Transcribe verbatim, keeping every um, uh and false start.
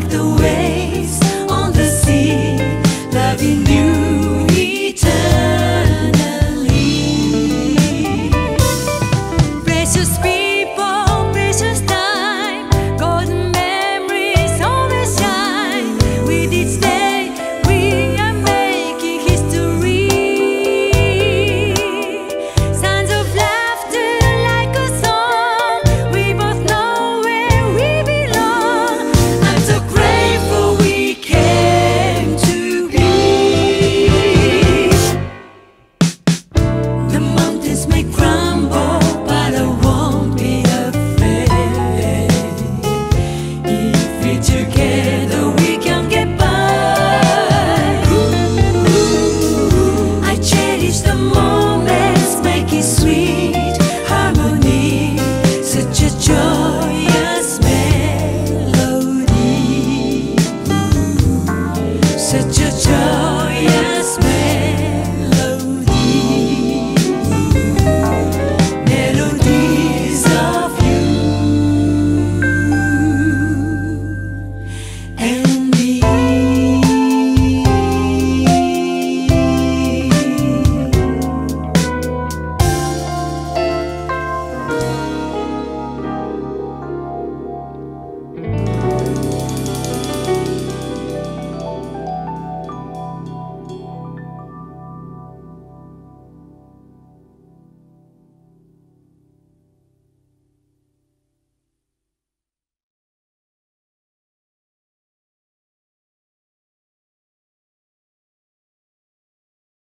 like the waves on the sea, loving you eternally. Precious people, precious time, golden memories always shine. With each day we are making history. Sounds of laughter like a song, we both know where we belong. I'm so grateful we came to be. The mountains may crumble, but I won't be afraid. If we're together we can get by. I cherish the moments, making sweet harmony, such a joyous melody, such a joy.